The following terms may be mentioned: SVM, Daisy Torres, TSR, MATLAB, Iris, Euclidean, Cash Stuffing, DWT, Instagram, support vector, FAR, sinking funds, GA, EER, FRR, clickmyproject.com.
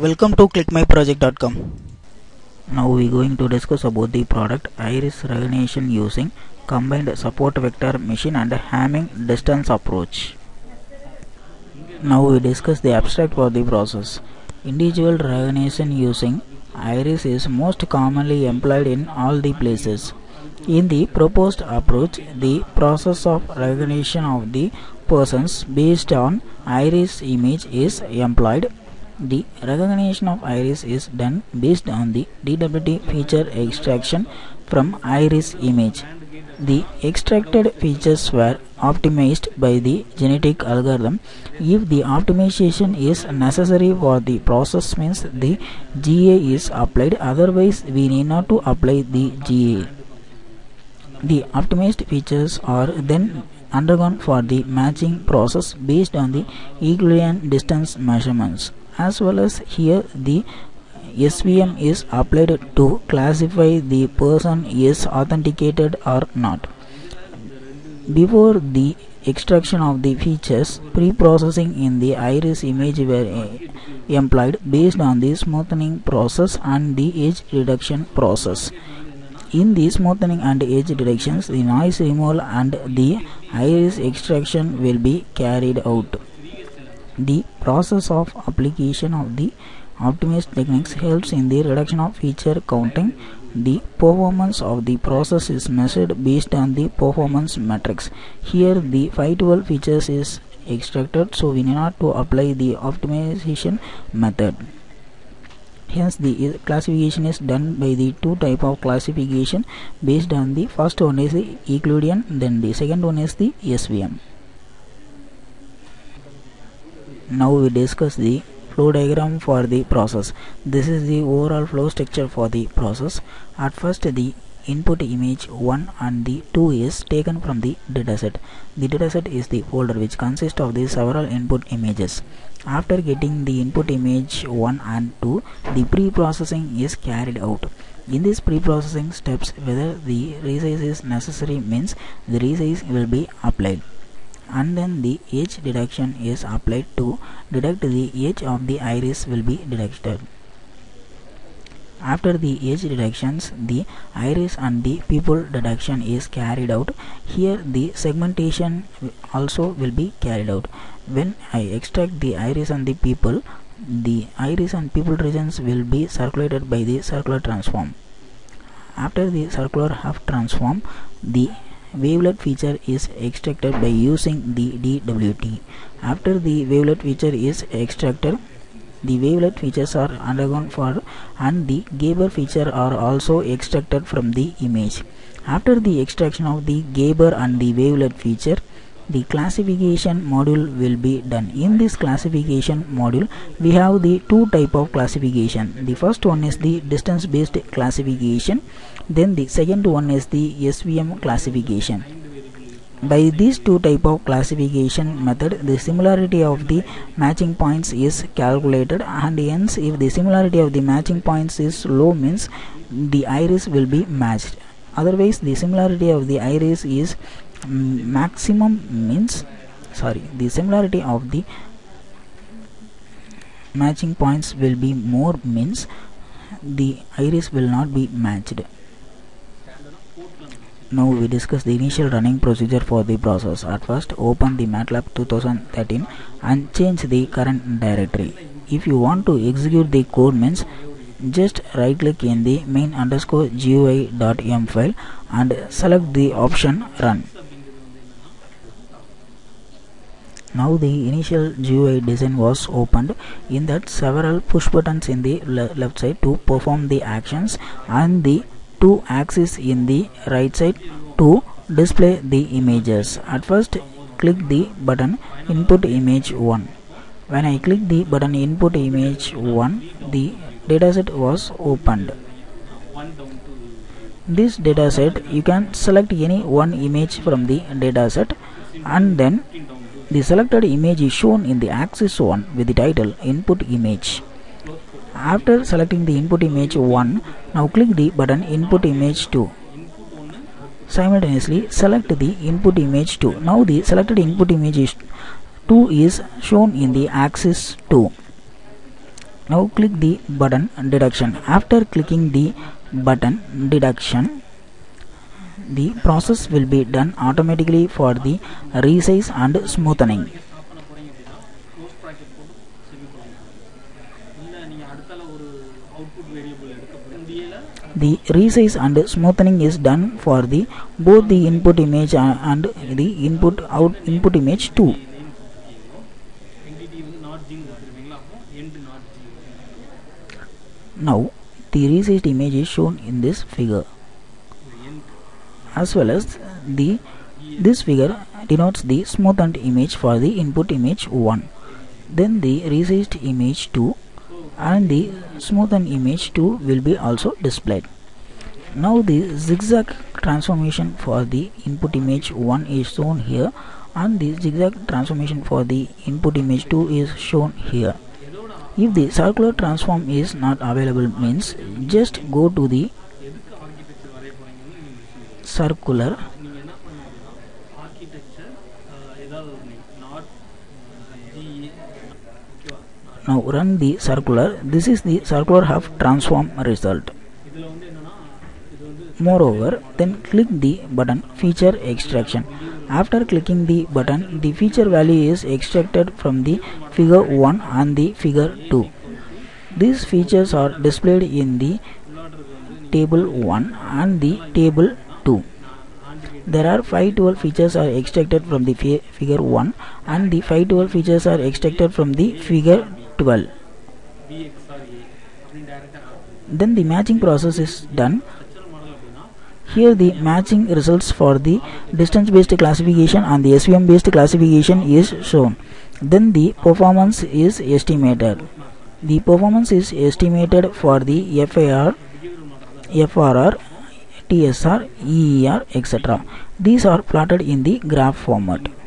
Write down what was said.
Welcome to clickmyproject.com. Now we are going to discuss about the product Iris recognition using combined support vector machine and Hamming distance approach. Now we discuss the abstract for the process. Individual recognition using Iris is most commonly employed in all the places. In the proposed approach, the process of recognition of the persons based on iris image is employed. The recognition of iris is done based on the DWT feature extraction from iris image. The extracted features were optimized by the genetic algorithm. If the optimization is necessary for the process, means the GA is applied, otherwise we need not to apply the GA. The optimized features are then undergone for the matching process based on the Euclidean distance measurements. As well as here, the SVM is applied to classify the person is authenticated or not. Before the extraction of the features, pre-processing in the iris image were employed based on the smoothing process and the edge reduction process. In the smoothing and edge reductions, the noise removal and the iris extraction will be carried out. The process of application of the optimized techniques helps in the reduction of feature counting. The performance of the process is measured based on the performance matrix. Here the 512 features is extracted, so we need not to apply the optimization method. Hence the classification is done by the two type of classification based on the first one is the Euclidean, then the second one is the SVM. Now we discuss the flow diagram for the process. This is the overall flow structure for the process. At first, the input image 1 and the 2 is taken from the dataset. The dataset is the folder which consists of the several input images. After getting the input image 1 and 2, the pre-processing is carried out. In these pre-processing steps, whether the resize is necessary means the resize will be applied. And then the edge detection is applied to detect the edge of the iris will be detected. After the edge detections, the iris and the people detection is carried out. Here the segmentation also will be carried out. When I extract the iris and the people, the iris and people regions will be circulated by the circular transform. After the circular half transform, the wavelet feature is extracted by using the DWT. After the wavelet feature is extracted, the wavelet features are undergone for and the Geber feature are also extracted from the image. After the extraction of the Geber and the wavelet feature, the classification module will be done. In this classification module, we have the two type of classification. The first one is the distance based classification, then the second one is the SVM classification. By these two type of classification method, the similarity of the matching points is calculated, and hence if the similarity of the matching points is low means the iris will be matched. Otherwise the similarity of the iris is the similarity of the matching points will be more means the iris will not be matched. Now we discuss the initial running procedure for the process. At first, open the MATLAB 2013 and change the current directory. If you want to execute the code means, just right click in the main_gui.m file and select the option run. Now the initial GUI design was opened. In that, several push buttons in the left side to perform the actions and the two axes in the right side to display the images. At first, click the button input image 1. When I click the button input image 1, the dataset was opened. This dataset, you can select any one image from the dataset, and then the selected image is shown in the axis 1 with the title input image. After selecting the input image 1, now click the button input image 2. Simultaneously select the input image 2. Now the selected input image 2 is shown in the axis 2. Now click the button deduction. After clicking the button deduction, the process will be done automatically for the resize and smoothing. The resize and smoothing is done for the both the input image and the input image too. Now the resized image is shown in this figure. As well as this figure denotes the smoothened image for the input image 1, then the resized image 2 and the smoothened image 2 will be also displayed. Now the zigzag transformation for the input image 1 is shown here and the zigzag transformation for the input image 2 is shown here. If the circular transform is not available means just go to the circular . Now run the circular. This is the circular half transform result. Moreover, then click the button feature extraction. After clicking the button, the feature value is extracted from the figure 1 and the figure 2. These features are displayed in the table 1 and the table 2. There are 512 features are extracted from the figure 1 and the 512 features are extracted from the figure 12. Then the matching process is done. Here the matching results for the distance based classification and the SVM based classification is shown. Then the performance is estimated. The performance is estimated for the FAR, FRR, TSR, EER, etc. These are plotted in the graph format.